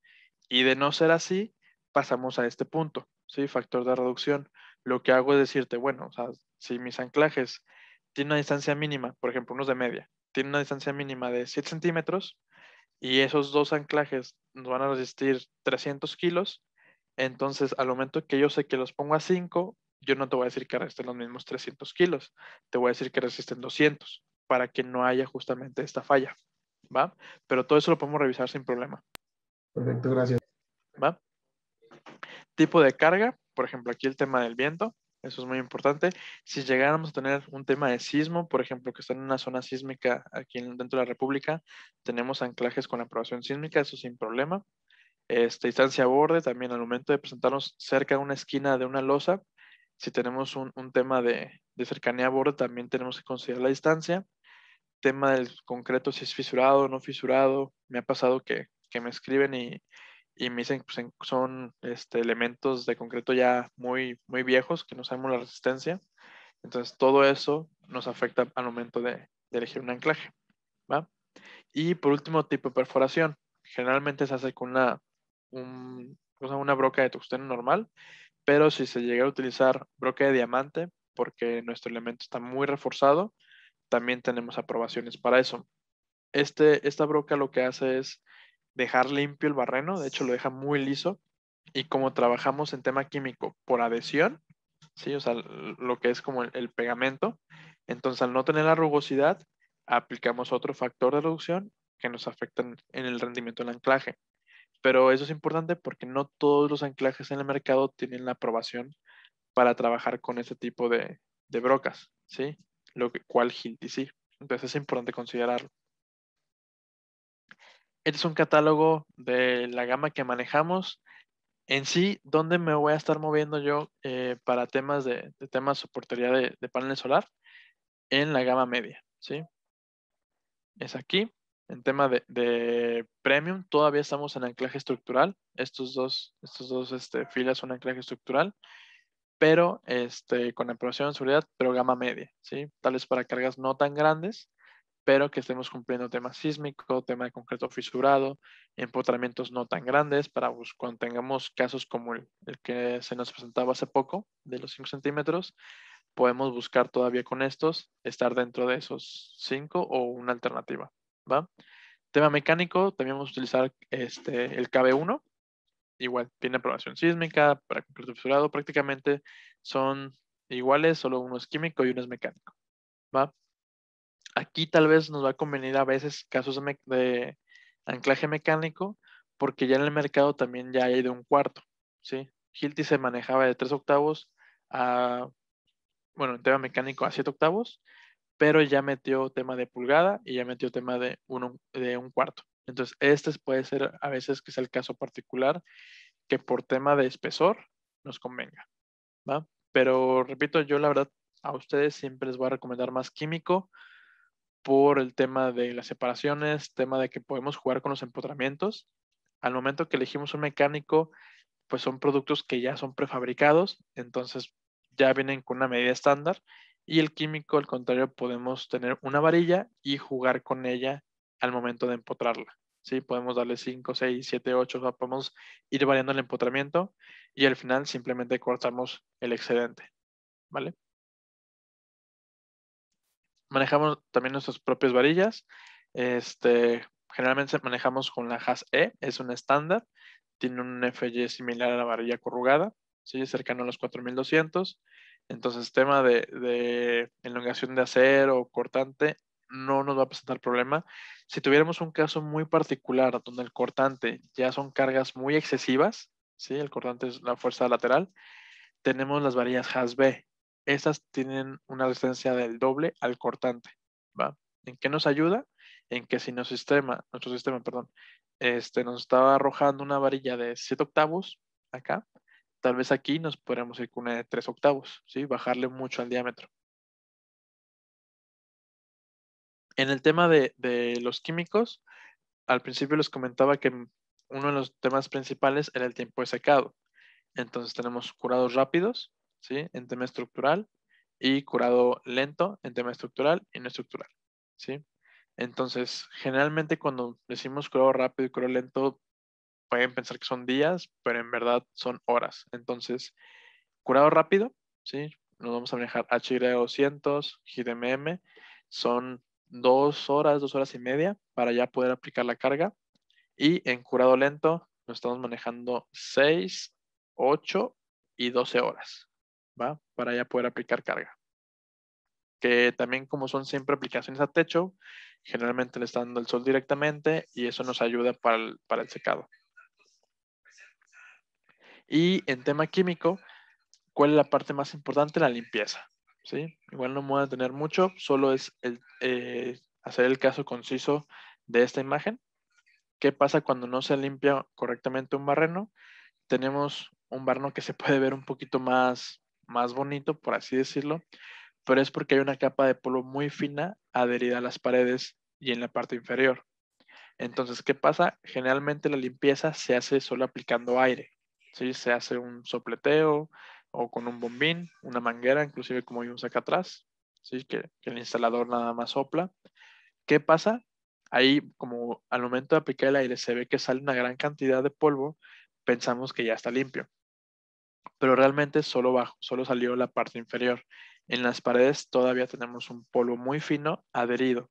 y de no ser así, pasamos a este punto. Sí, factor de reducción. Lo que hago es decirte, bueno, o sea, si mis anclajes tienen una distancia mínima, por ejemplo, unos de media, tienen una distancia mínima de 7 centímetros y esos dos anclajes nos van a resistir 300 kilos, entonces al momento que yo sé que los pongo a 5, yo no te voy a decir que resisten los mismos 300 kilos, te voy a decir que resisten 200 para que no haya justamente esta falla, ¿va? Pero todo eso lo podemos revisar sin problema. Perfecto, gracias. ¿Va? Tipo de carga, por ejemplo, aquí el tema del viento, eso es muy importante. Si llegáramos a tener un tema de sismo, por ejemplo, que está en una zona sísmica aquí dentro de la República, tenemos anclajes con aprobación sísmica, eso sin problema. Distancia a borde, también al momento de presentarnos cerca de una esquina de una losa, si tenemos un tema de cercanía a borde, también tenemos que considerar la distancia. Tema del concreto, si es fisurado o no fisurado, me ha pasado que me escriben y me dicen que pues, son elementos de concreto ya muy, muy viejos, que no sabemos la resistencia. Entonces, todo eso nos afecta al momento de elegir un anclaje, ¿va? Y por último, tipo de perforación. Generalmente se hace con una broca de tungsteno normal, pero si se llega a utilizar broca de diamante, porque nuestro elemento está muy reforzado, también tenemos aprobaciones para eso. Esta broca lo que hace es dejar limpio el barreno, de hecho lo deja muy liso, y como trabajamos en tema químico por adhesión, ¿sí? O sea, lo que es como el pegamento, entonces al no tener la rugosidad, aplicamos otro factor de reducción que nos afecta en el rendimiento del anclaje. Pero eso es importante porque no todos los anclajes en el mercado tienen la aprobación para trabajar con este tipo de brocas, ¿sí? Cual Hilti sí, entonces es importante considerarlo. Este es un catálogo de la gama que manejamos. En sí, ¿dónde me voy a estar moviendo yo para temas de soportería de paneles solar? En la gama media, ¿sí? Es aquí. En tema de premium, todavía estamos en anclaje estructural. Estos dos filas son anclaje estructural, pero con aprobación de seguridad, pero gama media, ¿sí? Tal vez para cargas no tan grandes, pero que estemos cumpliendo tema sísmico, tema de concreto fisurado, empotramientos no tan grandes, para cuando tengamos casos como el que se nos presentaba hace poco, de los 5 centímetros, podemos buscar todavía con estos estar dentro de esos 5 o una alternativa, ¿va? Tema mecánico, también vamos a utilizar el KB1. Igual, tiene aprobación sísmica, para concreto fisurado, prácticamente son iguales, solo uno es químico y uno es mecánico, ¿va? Aquí tal vez nos va a convenir a veces casos de anclaje mecánico, porque ya en el mercado también ya hay de un cuarto, ¿sí? Hilti se manejaba de 3/8 a, bueno, en tema mecánico a 7/8, pero ya metió tema de pulgada y ya metió tema de un cuarto. Entonces, este puede ser a veces que sea el caso particular que por tema de espesor nos convenga, ¿va? Pero, repito, yo la verdad a ustedes siempre les voy a recomendar más químico por el tema de las separaciones, tema de que podemos jugar con los empotramientos. Al momento que elegimos un mecánico, pues son productos que ya son prefabricados, entonces ya vienen con una medida estándar. Y el químico, al contrario, podemos tener una varilla y jugar con ella al momento de empotrarla, ¿sí? Podemos darle 5, 6, 7, 8, o sea, podemos ir variando el empotramiento y al final simplemente cortamos el excedente, ¿vale? Manejamos también nuestras propias varillas. Generalmente manejamos con la HAS-E, es un estándar, tiene un FY similar a la varilla corrugada, ¿sí? Cercano a los 4200. Entonces, tema de elongación de acero o cortante no nos va a presentar problema. Si tuviéramos un caso muy particular donde el cortante ya son cargas muy excesivas, ¿sí? El cortante es la fuerza lateral, tenemos las varillas HAS-B. Estas tienen una resistencia del doble al cortante, ¿va? ¿En qué nos ayuda? En que si nuestro sistema nos estaba arrojando una varilla de 7/8 acá, tal vez aquí nos podríamos ir con una de 3/8, ¿sí? Bajarle mucho al diámetro. En el tema de los químicos, al principio les comentaba que uno de los temas principales era el tiempo de secado. Entonces tenemos curados rápidos, ¿sí? En tema estructural, y curado lento en tema estructural y no estructural, ¿sí? Entonces, generalmente cuando decimos curado rápido y curado lento, pueden pensar que son días, pero en verdad son horas. Entonces, curado rápido, ¿sí? Nos vamos a manejar HY200, GDMM, son 2 horas, 2 horas y media para ya poder aplicar la carga. Y en curado lento nos estamos manejando 6, 8 y 12 horas, ¿va? Para ya poder aplicar carga. Que también, como son siempre aplicaciones a techo, generalmente le está dando el sol directamente y eso nos ayuda para el secado. Y en tema químico, ¿cuál es la parte más importante? La limpieza, ¿sí? Igual no me voy a detener mucho, solo es hacer el caso conciso de esta imagen. ¿Qué pasa cuando no se limpia correctamente un barreno? Tenemos un barreno que se puede ver un poquito más bonito, por así decirlo, pero es porque hay una capa de polvo muy fina adherida a las paredes y en la parte inferior. Entonces, ¿qué pasa? Generalmente la limpieza se hace solo aplicando aire, ¿sí? Se hace un sopleteo o con un bombín, una manguera, inclusive como vimos acá atrás, ¿sí? Que el instalador nada más sopla. ¿Qué pasa? Ahí, como al momento de aplicar el aire se ve que sale una gran cantidad de polvo, pensamos que ya está limpio, pero realmente solo salió la parte inferior. En las paredes todavía tenemos un polvo muy fino adherido.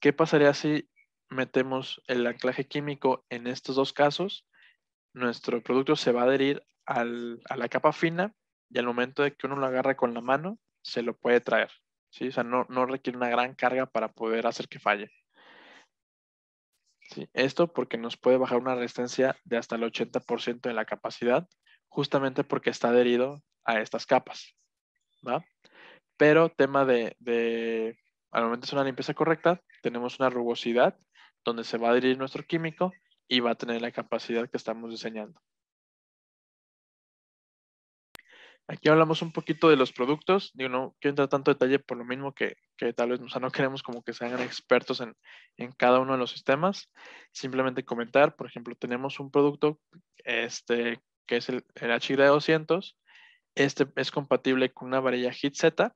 ¿Qué pasaría si metemos el anclaje químico en estos dos casos? Nuestro producto se va a adherir a la capa fina y al momento de que uno lo agarra con la mano, se lo puede traer, ¿sí? O sea, no requiere una gran carga para poder hacer que falle, ¿sí? Esto porque nos puede bajar una resistencia de hasta el 80% de la capacidad, justamente porque está adherido a estas capas, ¿va? Pero tema de al momento es una limpieza correcta, tenemos una rugosidad donde se va a adherir nuestro químico y va a tener la capacidad que estamos diseñando. Aquí hablamos un poquito de los productos. Digo, no quiero entrar tanto detalle por lo mismo que tal vez, o sea, no queremos como que sean expertos en cada uno de los sistemas. Simplemente comentar, por ejemplo, tenemos un producto que es el HY200. Este es compatible con una varilla HITZ,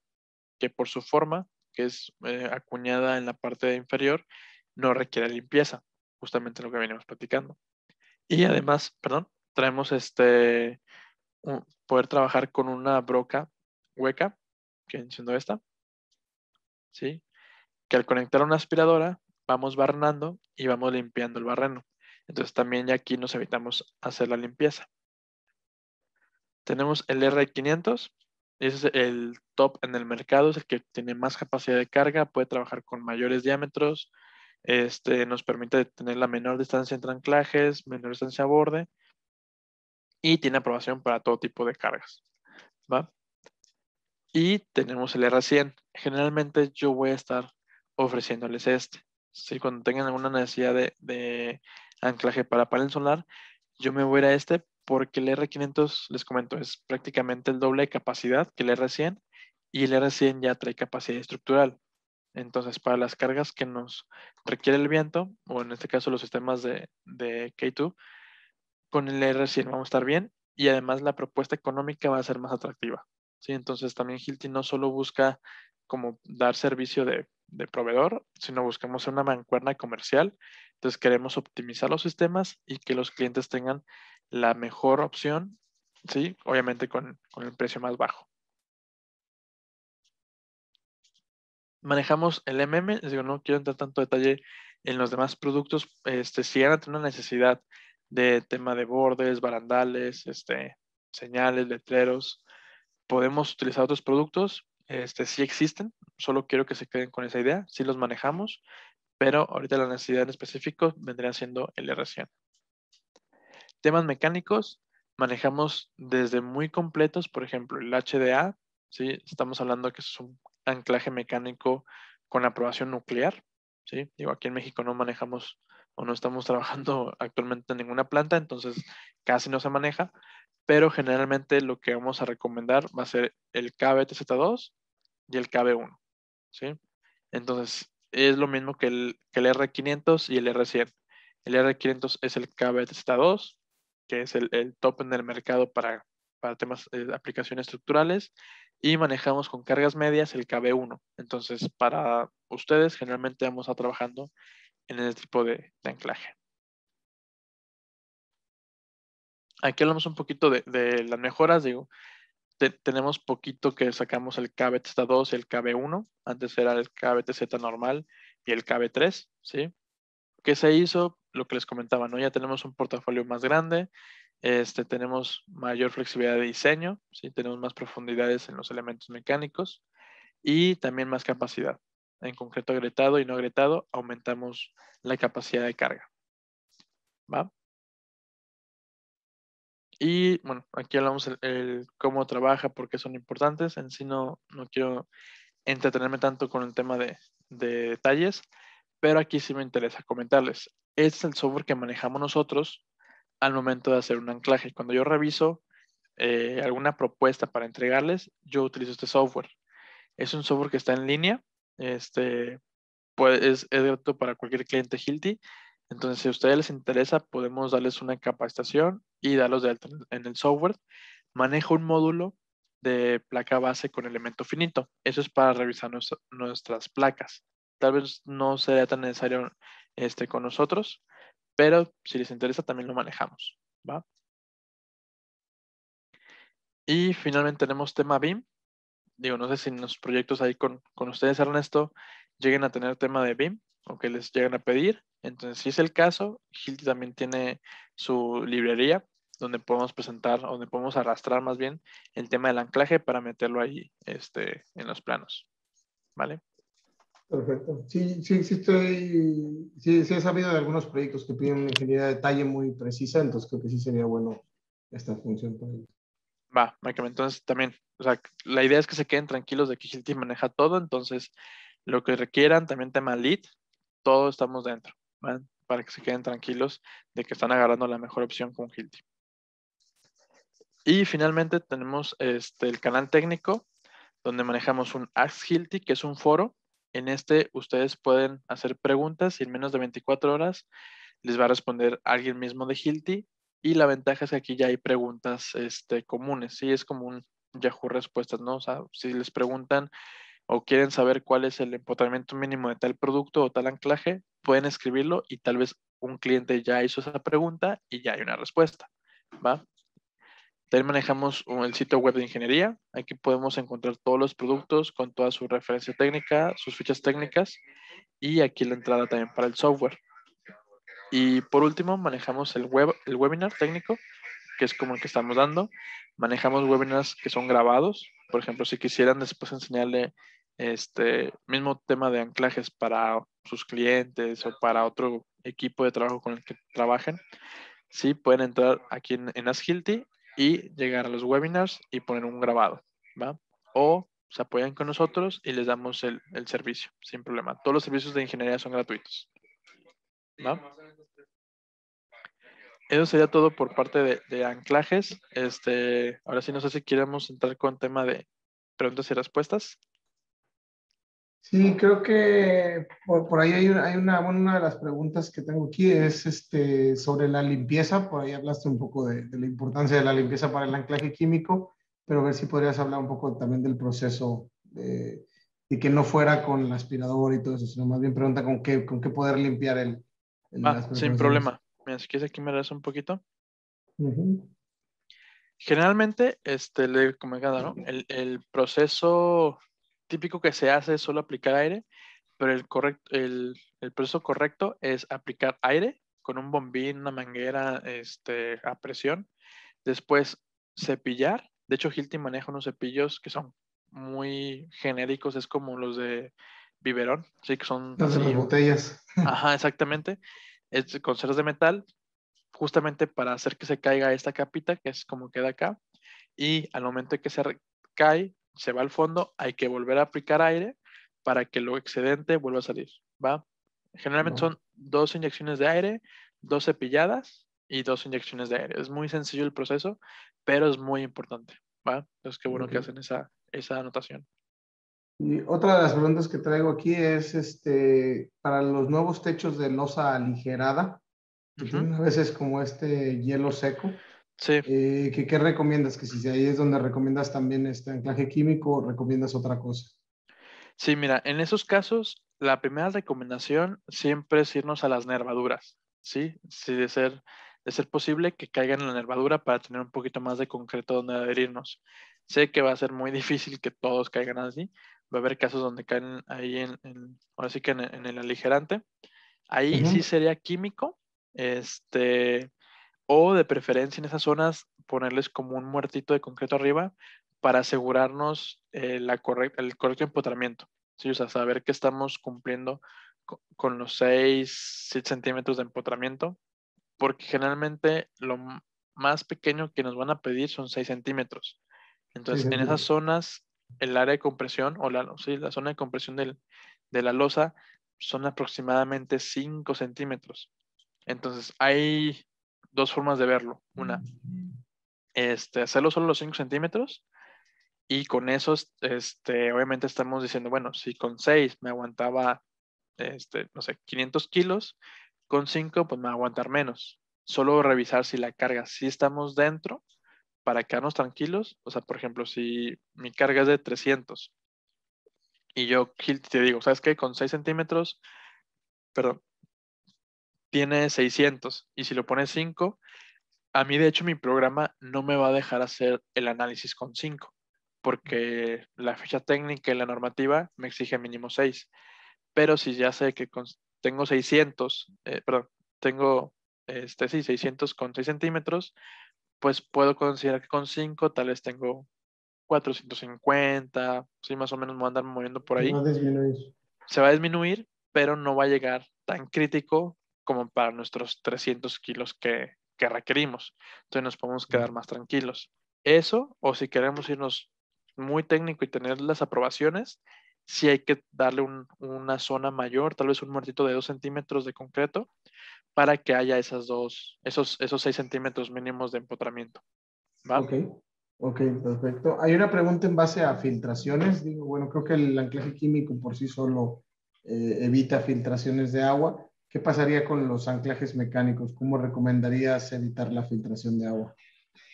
que por su forma, que es acuñada en la parte inferior, no requiere limpieza. Justamente lo que venimos platicando. Y además, perdón, traemos poder trabajar con una broca hueca que enciendo esta, ¿sí? Que al conectar una aspiradora vamos barnando y vamos limpiando el barreno. Entonces también ya aquí nos evitamos hacer la limpieza. Tenemos el R500. Ese es el top en el mercado, es el que tiene más capacidad de carga, puede trabajar con mayores diámetros, nos permite tener la menor distancia entre anclajes, menor distancia a borde, y tiene aprobación para todo tipo de cargas, ¿va? Y tenemos el R100. Generalmente yo voy a estar ofreciéndoles este. Si cuando tengan alguna necesidad de anclaje para panel solar, yo me voy a ir a este, porque el R500, les comento, es prácticamente el doble de capacidad que el R100, y el R100 ya trae capacidad estructural. Entonces, para las cargas que nos requiere el viento, o en este caso los sistemas de K2, con el R100 vamos a estar bien, y además la propuesta económica va a ser más atractiva, ¿sí? Entonces, también Hilti no solo busca como dar servicio de proveedor, sino buscamos una mancuerna comercial. Entonces, queremos optimizar los sistemas y que los clientes tengan la mejor opción, ¿sí? Obviamente con el precio más bajo. Manejamos el MM, les digo, no quiero entrar tanto detalle en los demás productos. Si van a tener una necesidad de tema de bordes, barandales, señales, letreros, podemos utilizar otros productos. Sí existen, solo quiero que se queden con esa idea. Sí los manejamos, pero ahorita la necesidad en específico vendría siendo el R100. Temas mecánicos, manejamos desde muy completos, por ejemplo, el HDA, ¿sí? Estamos hablando que es un anclaje mecánico con aprobación nuclear, ¿sí? Digo, aquí en México no manejamos o no estamos trabajando actualmente en ninguna planta, entonces casi no se maneja, pero generalmente lo que vamos a recomendar va a ser el KBTZ2 y el KB1, ¿sí? Entonces, es lo mismo que el R500 y el R100. El R500 es el KBTZ2, que es el top en el mercado para temas de aplicaciones estructurales, y manejamos con cargas medias el KB1. Entonces, para ustedes, generalmente vamos a estar trabajando en este tipo de anclaje. Aquí hablamos un poquito de las mejoras, digo, tenemos poquito que sacamos el KBTZ2 y el KB1, antes era el KBTZ normal y el KB3, ¿sí? ¿Qué se hizo? Lo que les comentaba, ¿no? Ya tenemos un portafolio más grande, tenemos mayor flexibilidad de diseño, ¿sí? Tenemos más profundidades en los elementos mecánicos y también más capacidad. En concreto, agrietado y no agrietado, aumentamos la capacidad de carga, ¿va? Y bueno, aquí hablamos el cómo trabaja, por qué son importantes. En sí no quiero entretenerme tanto con el tema de detalles, pero aquí sí me interesa comentarles. Este es el software que manejamos nosotros al momento de hacer un anclaje. Cuando yo reviso alguna propuesta para entregarles, yo utilizo este software. Es un software que está en línea. Es gratuito para cualquier cliente Hilti. Entonces, si a ustedes les interesa, podemos darles una capacitación y darlos de alta en el software. Maneja un módulo de placa base con elemento finito. Eso es para revisar nuestras placas. Tal vez no sea tan necesario con nosotros, pero si les interesa también lo manejamos, ¿va? Y finalmente tenemos tema BIM. Digo, no sé si en los proyectos ahí con ustedes, Ernesto, lleguen a tener tema de BIM o que les lleguen a pedir. Entonces, si es el caso, Hilti también tiene su librería donde podemos presentar, donde podemos arrastrar más bien el tema del anclaje para meterlo ahí en los planos, ¿vale? Perfecto. Sí, he sabido de algunos proyectos que piden una ingeniería de detalle muy precisa, entonces creo que sí sería bueno esta función para ellos. Va, Michael, entonces también, o sea, la idea es que se queden tranquilos de que Hilti maneja todo, entonces lo que requieran, también tema lead, todo estamos dentro, ¿vale? Para que se queden tranquilos de que están agarrando la mejor opción con Hilti. Y finalmente tenemos el canal técnico, donde manejamos un Ask Hilti, que es un foro. En ustedes pueden hacer preguntas y en menos de 24 horas les va a responder alguien mismo de Hilti. Y la ventaja es que aquí ya hay preguntas comunes, ¿sí? Es como un Yahoo Respuestas, ¿no? O sea, si les preguntan o quieren saber cuál es el empotramiento mínimo de tal producto o tal anclaje, pueden escribirlo y tal vez un cliente ya hizo esa pregunta y ya hay una respuesta, ¿va? También manejamos el sitio web de ingeniería. Aquí podemos encontrar todos los productos con toda su referencia técnica, sus fichas técnicas y aquí la entrada también para el software. Y por último manejamos el webinar técnico, que es como el que estamos dando. Manejamos webinars que son grabados. Por ejemplo, si quisieran después enseñarle este mismo tema de anclajes para sus clientes o para otro equipo de trabajo con el que trabajen, sí pueden entrar aquí en Hilti y llegar a los webinars y poner un grabado, ¿va? O se apoyan con nosotros y les damos el servicio sin problema. Todos los servicios de ingeniería son gratuitos, ¿va? Eso sería todo por parte de anclajes. Ahora sí, no sé si queremos entrar con tema de preguntas y respuestas. Sí, creo que por ahí hay una de las preguntas que tengo aquí es sobre la limpieza. Por ahí hablaste un poco de la importancia de la limpieza para el anclaje químico, pero a ver si podrías hablar un poco también del proceso de que no fuera con el aspirador y todo eso, sino más bien pregunta con qué poder limpiar el aspirador. Sin problema. Mira, si quieres aquí me das un poquito. Uh-huh. Generalmente, como ¿no? El proceso típico que se hace es solo aplicar aire, pero el proceso correcto es aplicar aire con un bombín, una manguera a presión, después cepillar. De hecho, Hilti maneja unos cepillos que son muy genéricos, es como los de biberón, sí, que son así, las botellas. Ajá, exactamente. Es con ceros de metal, justamente para hacer que se caiga esta capita, que es como queda acá, y al momento de que se cae, se va al fondo, hay que volver a aplicar aire para que lo excedente vuelva a salir, ¿va? Generalmente son 2 inyecciones de aire, 2 cepilladas y 2 inyecciones de aire. Es muy sencillo el proceso, pero es muy importante, ¿va? Entonces, qué bueno que hacen esa anotación. Y otra de las preguntas que traigo aquí es, para los nuevos techos de losa aligerada, que tienen a veces como hielo seco. Sí. ¿Qué recomiendas? Que si ahí es donde recomiendas también este anclaje químico, ¿o recomiendas otra cosa? Sí, mira, en esos casos, la primera recomendación siempre es irnos a las nervaduras, ¿sí? Sí, de ser posible que caigan en la nervadura para tener un poquito más de concreto donde adherirnos. Sé que va a ser muy difícil que todos caigan así. Va a haber casos donde caen ahí ahora sí que en el aligerante. Ahí sí sería químico, o de preferencia en esas zonas ponerles como un muertito de concreto arriba para asegurarnos el correcto empotramiento, ¿sí? O sea, saber que estamos cumpliendo con los 6 centímetros de empotramiento, porque generalmente lo más pequeño que nos van a pedir son 6 centímetros. Entonces, en esas zonas, el área de compresión, la zona de compresión de la losa son aproximadamente 5 centímetros. Entonces, hay 2 formas de verlo. Una, hacerlo solo los 5 centímetros y con eso, obviamente estamos diciendo, bueno, si con 6 me aguantaba, no sé, 500 kilos, con 5 pues me va a aguantar menos. Solo revisar si la carga sí estamos dentro para quedarnos tranquilos. O sea, por ejemplo, si mi carga es de 300 y yo te digo, ¿sabes qué? Con 6 centímetros, perdón, tiene 600 y si lo pones 5, a mí de hecho mi programa no me va a dejar hacer el análisis con 5 porque la ficha técnica y la normativa me exige mínimo 6, pero si ya sé que tengo 600 con 6 centímetros, pues puedo considerar que con 5 tal vez tengo 450, sí, más o menos me voy a andar moviendo por ahí. Se va a disminuir, pero no va a llegar tan crítico como para nuestros 300 kilos que requerimos. Entonces nos podemos quedar más tranquilos. Eso, o si queremos irnos muy técnico y tener las aprobaciones, sí hay que darle una zona mayor, tal vez un muertito de 2 centímetros de concreto, para que haya esos 6 centímetros mínimos de empotramiento. ¿Va? Ok, perfecto. Hay una pregunta en base a filtraciones. Digo, bueno, creo que el anclaje químico por sí solo evita filtraciones de agua. ¿Qué pasaría con los anclajes mecánicos? ¿Cómo recomendarías evitar la filtración de agua?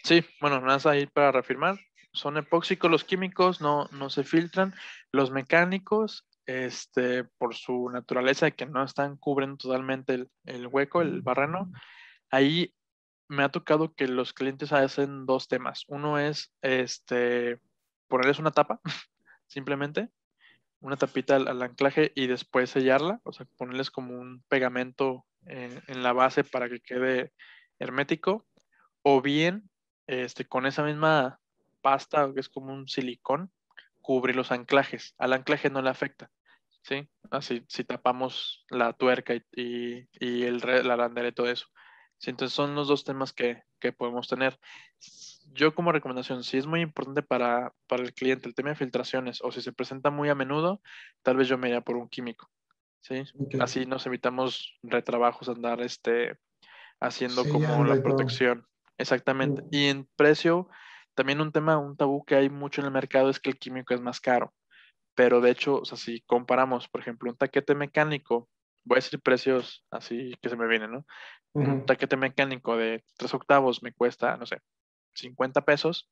Sí, bueno, nada más ahí para reafirmar. Son epóxicos los químicos, no se filtran. Los mecánicos, por su naturaleza, que no están cubriendo totalmente el hueco, el barreno, ahí me ha tocado que los clientes hacen dos temas. Uno es ponerles una tapa, simplemente, una tapita al anclaje y después sellarla, o sea, ponerles como un pegamento en la base para que quede hermético, o bien con esa misma pasta, que es como un silicón, cubrir los anclajes. Al anclaje no le afecta, ¿sí? Así, si tapamos la tuerca y el arandela y todo eso. Sí, entonces son los dos temas que podemos tener. Yo como recomendación, si es muy importante para el cliente el tema de filtraciones, o si se presenta muy a menudo, tal vez yo me iría por un químico, ¿sí? Okay. Así nos evitamos retrabajos, andar haciendo sí, como la protección. Exactamente. Y en precio, también un tabú que hay mucho en el mercado es que el químico es más caro. Pero de hecho, o sea, si comparamos, por ejemplo, un taquete mecánico, voy a decir precios así que se me vienen, ¿no? Uh-huh. Un taquete mecánico de 3/8 me cuesta, no sé, 50 pesos.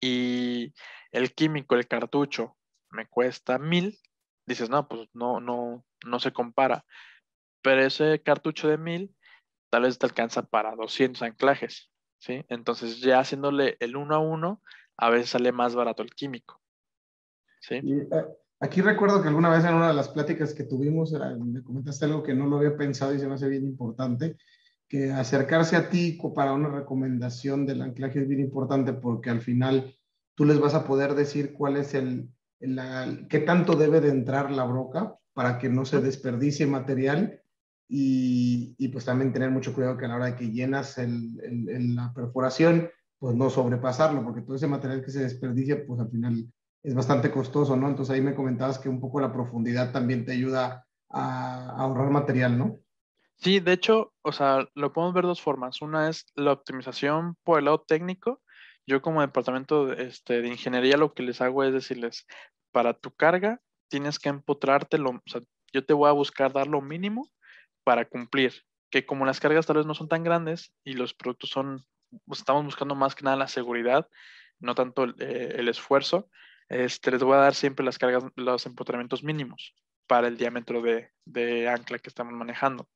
Y el químico, el cartucho, me cuesta 1000. Dices, no, pues no se compara. Pero ese cartucho de 1000 tal vez te alcanza para 200 anclajes, ¿sí? Entonces ya haciéndole el 1 a 1, a veces sale más barato el químico, ¿sí? Y, aquí recuerdo que alguna vez en una de las pláticas que tuvimos, me comentaste algo que no lo había pensado y se me hace bien importante, que acercarse a ti para una recomendación del anclaje es bien importante, porque al final tú les vas a poder decir cuál es qué tanto debe de entrar la broca para que no se desperdicie material y pues también tener mucho cuidado que a la hora de que llenas la perforación, pues no sobrepasarlo, porque todo ese material que se desperdicia, pues al final es bastante costoso, ¿no? Entonces ahí me comentabas que un poco la profundidad también te ayuda a ahorrar material, ¿no? Sí, de hecho, o sea, lo podemos ver de dos formas. Una es la optimización por el lado técnico. Yo como departamento de ingeniería lo que les hago es decirles, para tu carga tienes que empotrarte, o sea, yo te voy a buscar dar lo mínimo para cumplir. Que como las cargas tal vez no son tan grandes y los productos estamos buscando más que nada la seguridad, no tanto el esfuerzo. Les voy a dar siempre las cargas, los empotramientos mínimos para el diámetro de ancla que estamos manejando.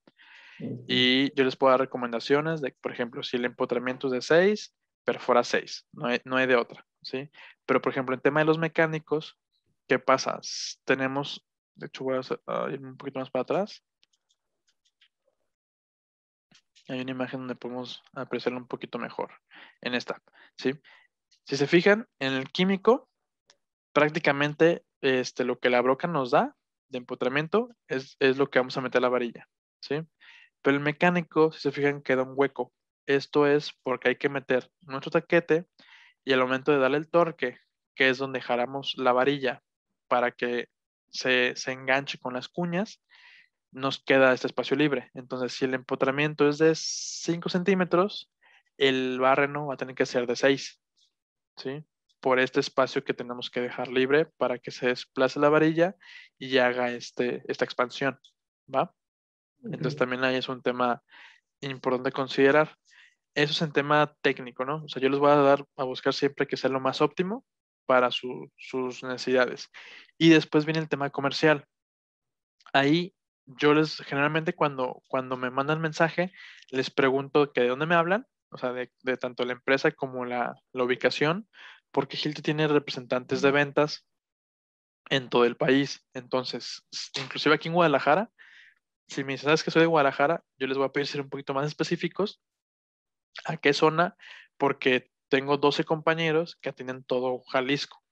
Y yo les puedo dar recomendaciones de, por ejemplo, si el empotramiento es de 6, perfora 6, no hay de otra, ¿sí? Pero, por ejemplo, en tema de los mecánicos, ¿qué pasa? Tenemos, de hecho, voy a irme un poquito más para atrás. Hay una imagen donde podemos apreciarlo un poquito mejor. En esta, ¿sí? Si se fijan, en el químico, prácticamente lo que la broca nos da de empotramiento es lo que vamos a meter a la varilla, ¿sí? Pero el mecánico, si se fijan, queda un hueco. Esto es porque hay que meter nuestro taquete y al momento de darle el torque, que es donde jalamos la varilla para que se enganche con las cuñas, nos queda este espacio libre. Entonces, si el empotramiento es de 5 centímetros, el barreno va a tener que ser de 6, ¿sí? Por este espacio que tenemos que dejar libre para que se desplace la varilla y haga esta expansión, ¿va? Okay. Entonces también ahí es un tema importante considerar. Eso es en tema técnico, ¿no? O sea, yo les voy a buscar siempre que sea lo más óptimo para sus necesidades. Y después viene el tema comercial. Ahí yo generalmente cuando me mandan mensaje, les pregunto que de dónde me hablan, o sea, de tanto la empresa como la ubicación, porque Hilti tiene representantes de ventas en todo el país. Entonces, inclusive aquí en Guadalajara, si me dicen, ¿sabes que soy de Guadalajara? Yo les voy a pedir ser un poquito más específicos a qué zona, porque tengo 12 compañeros que atienden todo Jalisco.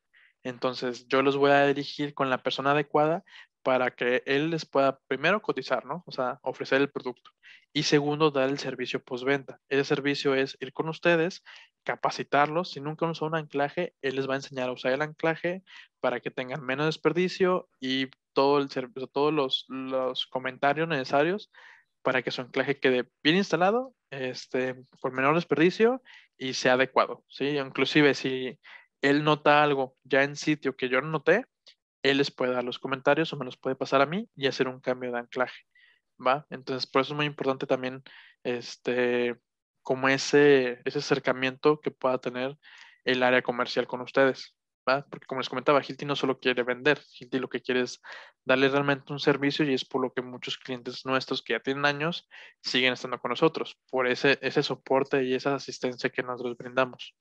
Entonces, yo los voy a dirigir con la persona adecuada para que él les pueda, primero, cotizar, ¿no? O sea, ofrecer el producto. Y segundo, dar el servicio postventa. Ese servicio es ir con ustedes, capacitarlos. Si nunca han usado un anclaje, él les va a enseñar a usar el anclaje para que tengan menos desperdicio y todo el servicio, todos los comentarios necesarios para que su anclaje quede bien instalado, por menor desperdicio y sea adecuado, ¿sí? Inclusive, si él nota algo ya en sitio que yo no noté, él les puede dar los comentarios o me los puede pasar a mí y hacer un cambio de anclaje, ¿va? Entonces, por eso es muy importante también, como ese acercamiento que pueda tener el área comercial con ustedes. ¿verdad? Porque como les comentaba, Hilti no solo quiere vender, Hilti lo que quiere es darle realmente un servicio, y es por lo que muchos clientes nuestros que ya tienen años siguen estando con nosotros, por ese soporte y esa asistencia que nosotros brindamos.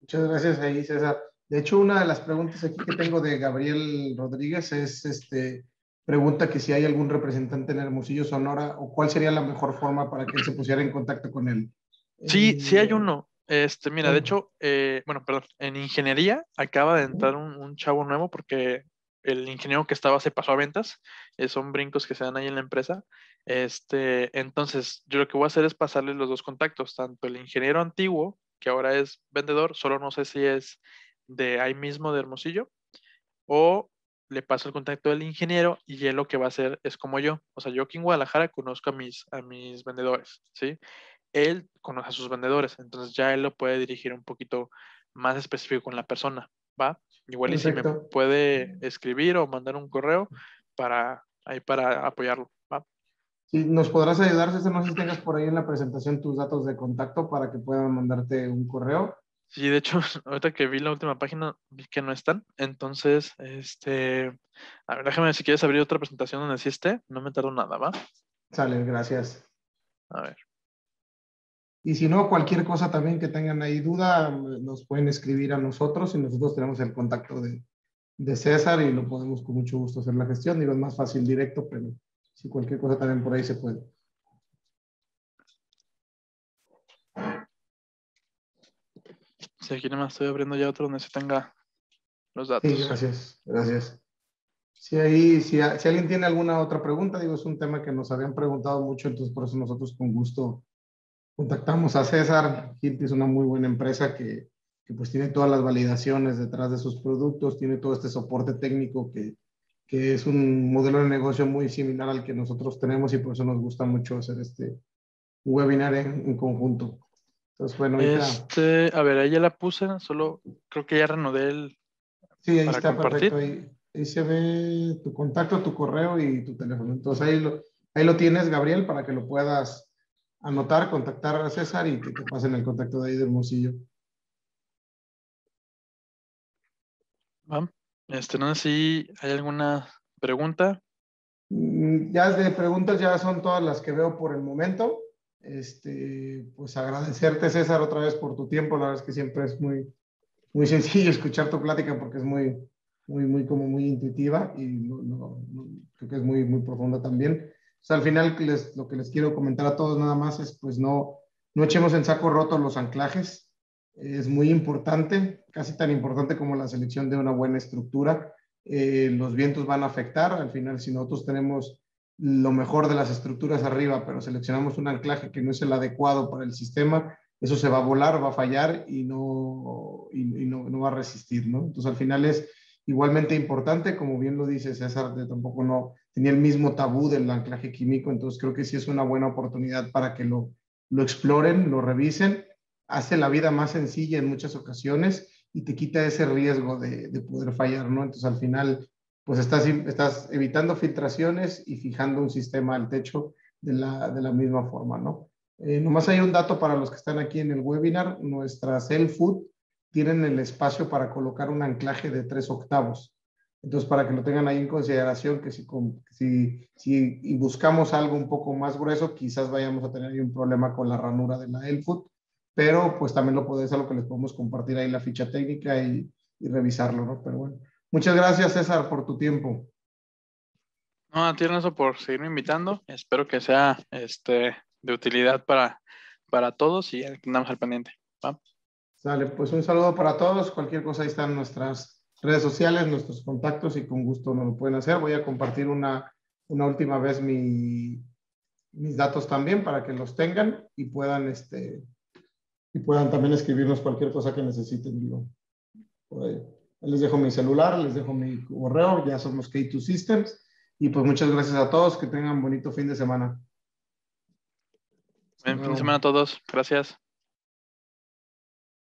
Muchas gracias ahí, César. De hecho, una de las preguntas aquí que tengo de Gabriel Rodríguez es, pregunta que si hay algún representante en Hermosillo, Sonora, o cuál sería la mejor forma para que él se pusiera en contacto con él. Sí, sí hay uno. Mira, de hecho, en ingeniería acaba de entrar un chavo nuevo, porque el ingeniero que estaba se pasó a ventas. Son brincos que se dan ahí en la empresa. Entonces, yo lo que voy a hacer es pasarles los dos contactos, tanto el ingeniero antiguo, que ahora es vendedor, solo no sé si es de ahí mismo de Hermosillo, o le paso el contacto del ingeniero, y él lo que va a hacer es como yo. O sea, yo aquí en Guadalajara conozco a mis vendedores, ¿sí? Él conoce a sus vendedores, entonces ya él lo puede dirigir un poquito más específico con la persona, ¿va? Igual perfecto. Y si me puede escribir o mandar un correo para apoyarlo, ¿va? Sí, nos podrás ayudar, César, no sé si tengas por ahí en la presentación tus datos de contacto para que puedan mandarte un correo. Sí, de hecho, ahorita que vi la última página, vi que no están. Entonces, a ver, déjame, si quieres abrir otra presentación donde sí esté, no me tardo nada, ¿va? Sale, gracias. A ver. Y si no, cualquier cosa también que tengan ahí duda, nos pueden escribir a nosotros, y nosotros tenemos el contacto de César y lo podemos con mucho gusto hacer la gestión. Digo, es más fácil directo, pero si cualquier cosa también por ahí se puede. Sí, aquí nomás estoy abriendo ya otro donde se tenga los datos. Sí, gracias, gracias. Si alguien tiene alguna otra pregunta, digo, es un tema que nos habían preguntado mucho, entonces por eso nosotros con gusto contactamos a César. Hilti es una muy buena empresa que pues tiene todas las validaciones detrás de sus productos, tiene todo este soporte técnico que es un modelo de negocio muy similar al que nosotros tenemos, y por eso nos gusta mucho hacer este webinar en conjunto. Entonces, bueno, a ver, ahí ya la puse, solo creo que ya renudé el... Sí, ahí está, compartir. Perfecto. Ahí se ve tu contacto, tu correo y tu teléfono. Entonces, ahí lo tienes, Gabriel, para que lo puedas anotar, contactar a César y que te pasen el contacto de ahí de Hermosillo. No sé si hay alguna pregunta. Ya de preguntas ya son todas las que veo por el momento. Pues agradecerte, César, otra vez por tu tiempo. La verdad es que siempre es muy, muy sencillo escuchar tu plática, porque es muy intuitiva y creo que es muy, muy profunda también. O sea, al final lo que les quiero comentar a todos nada más es, pues no echemos en saco roto los anclajes. Es muy importante, casi tan importante como la selección de una buena estructura. Los vientos van a afectar. Al final, si nosotros tenemos lo mejor de las estructuras arriba, pero seleccionamos un anclaje que no es el adecuado para el sistema, eso se va a volar, va a fallar y no va a resistir, ¿no? Entonces, al final es igualmente importante, como bien lo dice César, tampoco no tenía el mismo tabú del anclaje químico, entonces creo que sí es una buena oportunidad para que lo exploren, lo revisen, hace la vida más sencilla en muchas ocasiones y te quita ese riesgo de poder fallar, ¿no? Entonces, al final, pues estás evitando filtraciones y fijando un sistema al techo de la misma forma, ¿no? Nomás hay un dato para los que están aquí en el webinar. Nuestras Elfoot tienen el espacio para colocar un anclaje de 3/8. Entonces, para que lo tengan ahí en consideración, que si buscamos algo un poco más grueso, quizás vayamos a tener ahí un problema con la ranura de la Elfoot, pero pues también es algo que les podemos compartir ahí la ficha técnica y revisarlo, ¿no? Pero bueno. Muchas gracias, César, por tu tiempo. No, a ti, Ernesto, por seguirme invitando. Espero que sea de utilidad para todos y andamos al pendiente, ¿va? Sale, pues un saludo para todos. Cualquier cosa, ahí están nuestras redes sociales, nuestros contactos, y con gusto nos lo pueden hacer. Voy a compartir una última vez mis datos también para que los tengan y puedan también escribirnos cualquier cosa que necesiten, digo, por ahí. Les dejo mi celular, les dejo mi correo, ya somos K2 Systems. Y pues muchas gracias a todos, que tengan bonito fin de semana. Buen fin de semana a todos, gracias.